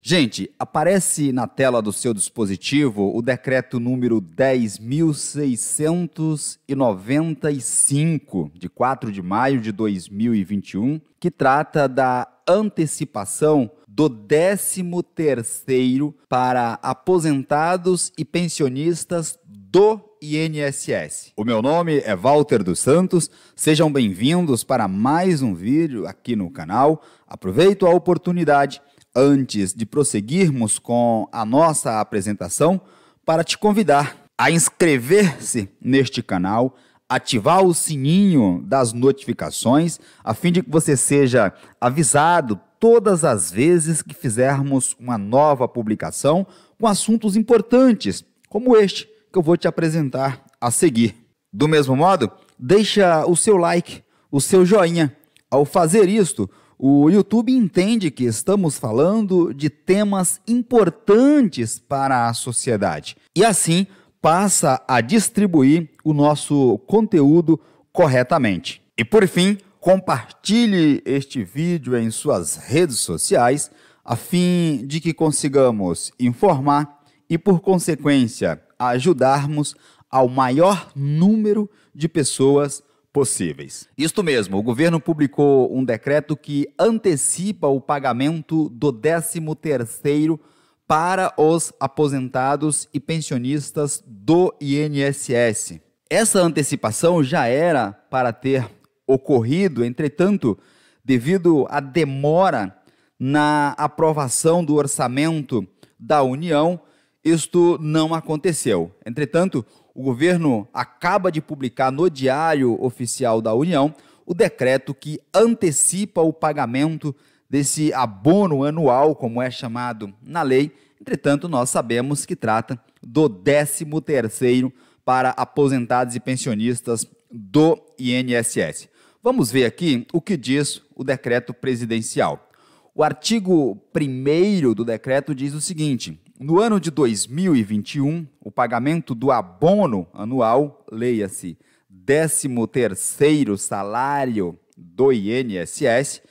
Gente, aparece na tela do seu dispositivo o decreto número 10.695, de 4 de maio de 2021, que trata da antecipação do 13º para aposentados e pensionistas do INSS. O meu nome é Walter dos Santos, sejam bem-vindos para mais um vídeo aqui no canal. Aproveito a oportunidade, antes de prosseguirmos com a nossa apresentação, para te convidar a inscrever-se neste canal, ativar o sininho das notificações, a fim de que você seja avisado todas as vezes que fizermos uma nova publicação com assuntos importantes, como este que eu vou te apresentar a seguir. Do mesmo modo, deixa o seu like, o seu joinha. Ao fazer isto, o YouTube entende que estamos falando de temas importantes para a sociedade e assim passa a distribuir o nosso conteúdo corretamente. E por fim, compartilhe este vídeo em suas redes sociais a fim de que consigamos informar e, por consequência, ajudarmos ao maior número de pessoas possíveis. Isto mesmo, o governo publicou um decreto que antecipa o pagamento do 13º para os aposentados e pensionistas do INSS. Essa antecipação já era para ter ocorrido, entretanto, devido à demora na aprovação do orçamento da União, isto não aconteceu. Entretanto, o governo acaba de publicar no Diário Oficial da União o decreto que antecipa o pagamento desse abono anual, como é chamado na lei. Entretanto, nós sabemos que trata do 13º para aposentados e pensionistas do INSS. Vamos ver aqui o que diz o decreto presidencial. O artigo 1º do decreto diz o seguinte: no ano de 2021, o pagamento do abono anual, leia-se 13º salário do INSS,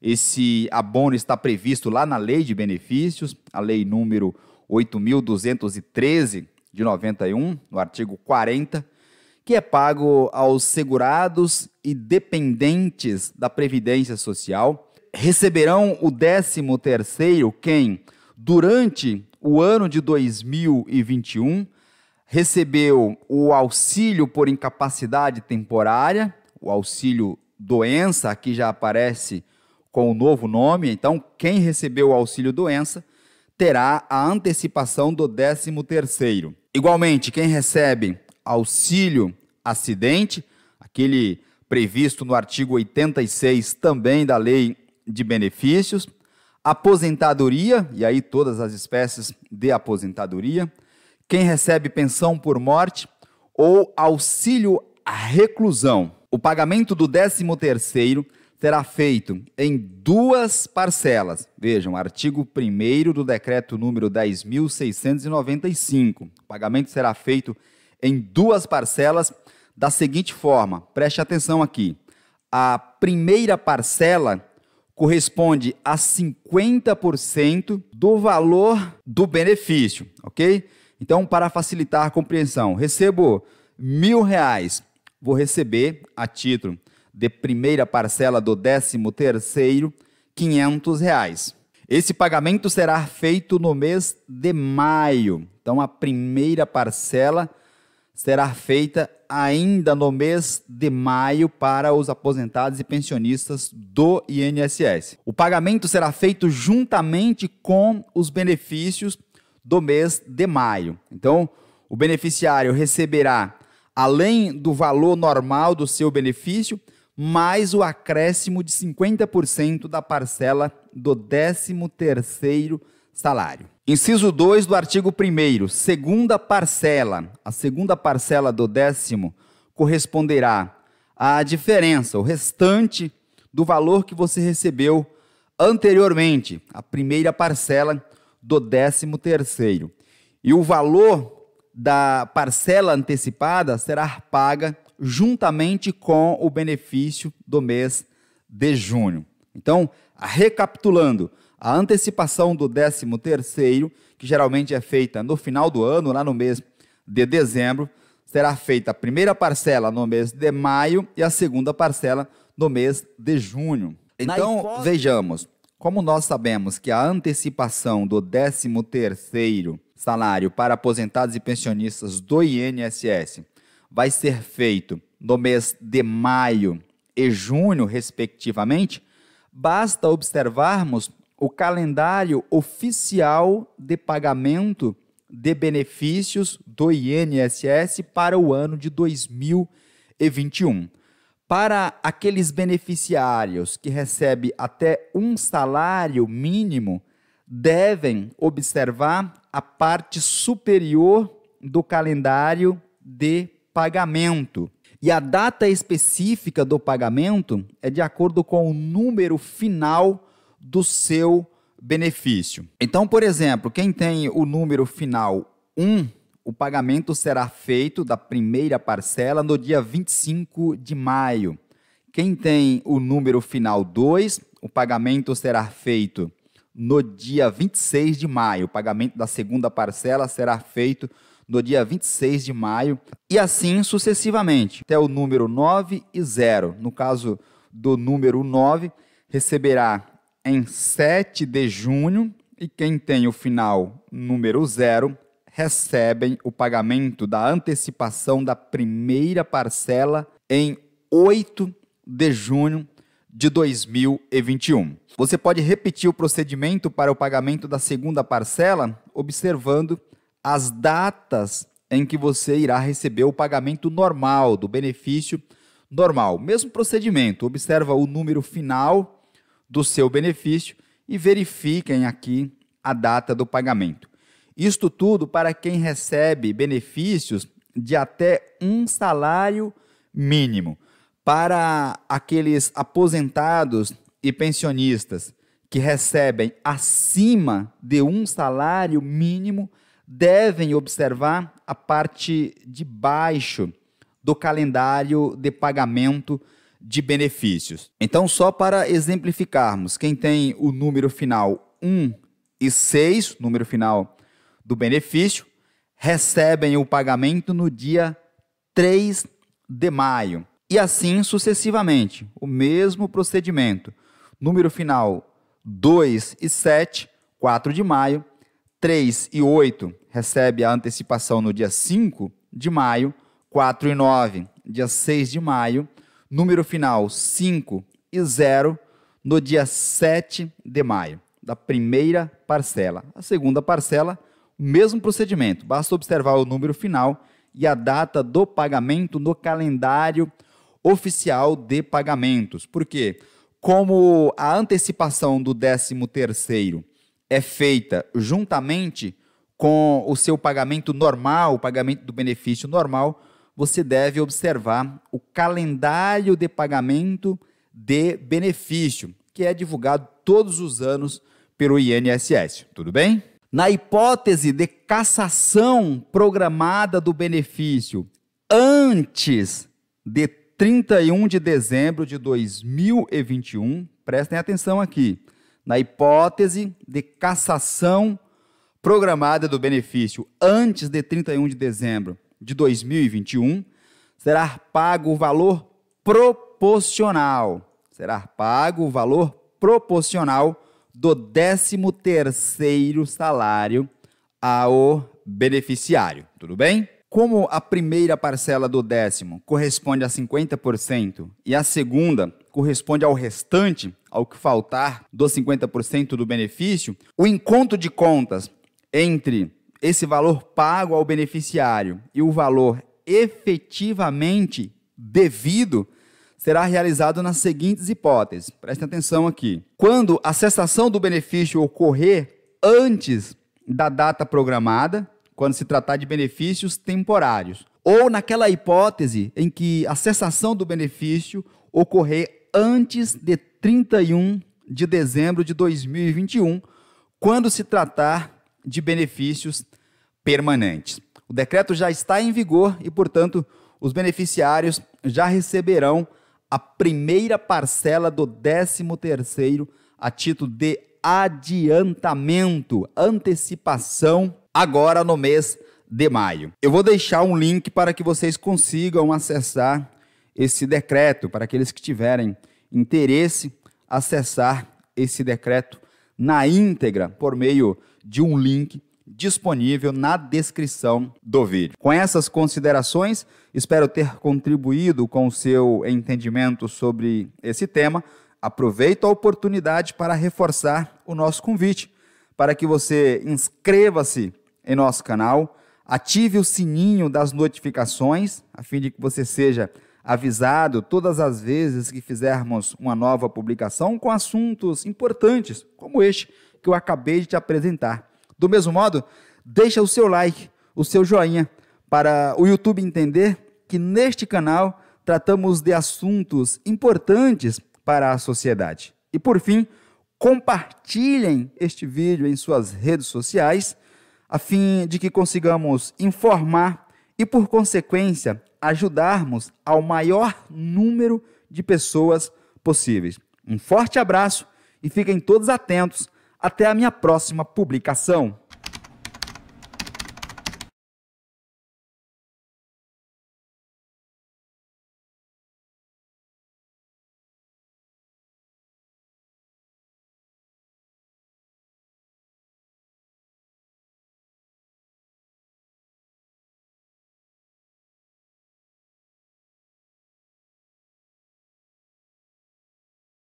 esse abono está previsto lá na Lei de Benefícios, a Lei número 8.213, de 91, no artigo 40, que é pago aos segurados e dependentes da Previdência Social. Receberão o 13º quem, durante o ano de 2021, recebeu o auxílio por incapacidade temporária, o auxílio doença, aqui já aparece com o novo nome. Então, quem recebeu o auxílio doença terá a antecipação do 13º. Igualmente, quem recebe auxílio acidente, aquele previsto no artigo 86 também da Lei de Benefícios, aposentadoria, e aí todas as espécies de aposentadoria, quem recebe pensão por morte ou auxílio à reclusão. O pagamento do 13º será feito em duas parcelas. Vejam, artigo 1º do decreto número 10.695. O pagamento será feito em duas parcelas da seguinte forma. Preste atenção aqui. A primeira parcela corresponde a 50% do valor do benefício, ok? Então, para facilitar a compreensão, recebo R$ 1.000, vou receber, a título de primeira parcela do 13º, R$ 500. Esse pagamento será feito no mês de maio. Então, a primeira parcela será feita ainda no mês de maio para os aposentados e pensionistas do INSS. O pagamento será feito juntamente com os benefícios do mês de maio. Então, o beneficiário receberá, além do valor normal do seu benefício, mais o acréscimo de 50% da parcela do 13º salário. Inciso 2 do artigo 1º, segunda parcela. A segunda parcela do 10º corresponderá à diferença, o restante do valor que você recebeu anteriormente, a primeira parcela do 13º. E o valor da parcela antecipada será paga juntamente com o benefício do mês de junho. Então, recapitulando, a antecipação do 13º, que geralmente é feita no final do ano, lá no mês de dezembro, será feita a primeira parcela no mês de maio e a segunda parcela no mês de junho. Então, vejamos, como nós sabemos que a antecipação do 13º salário para aposentados e pensionistas do INSS vai ser feito no mês de maio e junho, respectivamente, basta observarmos o calendário oficial de pagamento de benefícios do INSS para o ano de 2021. Para aqueles beneficiários que recebem até um salário mínimo, devem observar a parte superior do calendário de pagamento. E a data específica do pagamento é de acordo com o número final do seu benefício. Então, por exemplo, quem tem o número final 1, o pagamento será feito da primeira parcela no dia 25 de maio. Quem tem o número final 2, o pagamento será feito no dia 26 de maio. O pagamento da segunda parcela será feito no dia 26 de maio e assim sucessivamente, até o número 9 e 0. No caso do número 9, receberá em 7 de junho e quem tem o final número 0, recebem o pagamento da antecipação da primeira parcela em 8 de junho de 2021. Você pode repetir o procedimento para o pagamento da segunda parcela, observando as datas em que você irá receber o pagamento normal, do benefício normal. Mesmo procedimento, observa o número final do seu benefício e verifiquem aqui a data do pagamento. Isto tudo para quem recebe benefícios de até um salário mínimo. Para aqueles aposentados e pensionistas que recebem acima de um salário mínimo, devem observar a parte de baixo do calendário de pagamento de benefícios. Então, só para exemplificarmos, quem tem o número final 1 e 6, número final do benefício, recebem o pagamento no dia 3 de maio. E assim sucessivamente, o mesmo procedimento. Número final 2 e 7, 4 de maio. 3 e 8, recebe a antecipação no dia 5 de maio. 4 e 9, dia 6 de maio. Número final 5 e 0, no dia 7 de maio, da primeira parcela. A segunda parcela, mesmo procedimento, basta observar o número final e a data do pagamento no calendário oficial de pagamentos. Porque, como a antecipação do 13º é feita juntamente com o seu pagamento normal, o pagamento do benefício normal, você deve observar o calendário de pagamento de benefício, que é divulgado todos os anos pelo INSS. Tudo bem? Na hipótese de cassação programada do benefício antes de 31 de dezembro de 2021, prestem atenção aqui, na hipótese de cassação programada do benefício antes de 31 de dezembro de 2021, será pago o valor proporcional, do 13º salário ao beneficiário, tudo bem? Como a primeira parcela do 10º corresponde a 50% e a segunda corresponde ao restante, ao que faltar do 50% do benefício, o encontro de contas entre esse valor pago ao beneficiário e o valor efetivamente devido será realizado nas seguintes hipóteses. Prestem atenção aqui. Quando a cessação do benefício ocorrer antes da data programada, quando se tratar de benefícios temporários, ou naquela hipótese em que a cessação do benefício ocorrer antes de 31 de dezembro de 2021, quando se tratar de benefícios permanentes. O decreto já está em vigor e, portanto, os beneficiários já receberão a primeira parcela do 13º a título de adiantamento, antecipação, agora no mês de maio. Eu vou deixar um link para que vocês consigam acessar esse decreto, para aqueles que tiverem interesse, acessar esse decreto na íntegra por meio de um link disponível na descrição do vídeo. Com essas considerações, espero ter contribuído com o seu entendimento sobre esse tema. Aproveito a oportunidade para reforçar o nosso convite para que você inscreva-se em nosso canal, ative o sininho das notificações, a fim de que você seja avisado todas as vezes que fizermos uma nova publicação com assuntos importantes, como este que eu acabei de te apresentar. Do mesmo modo, deixa o seu like, o seu joinha, para o YouTube entender que neste canal tratamos de assuntos importantes para a sociedade. E por fim, compartilhem este vídeo em suas redes sociais, a fim de que consigamos informar e, por consequência, ajudarmos ao maior número de pessoas possíveis. Um forte abraço e fiquem todos atentos. Até a minha próxima publicação.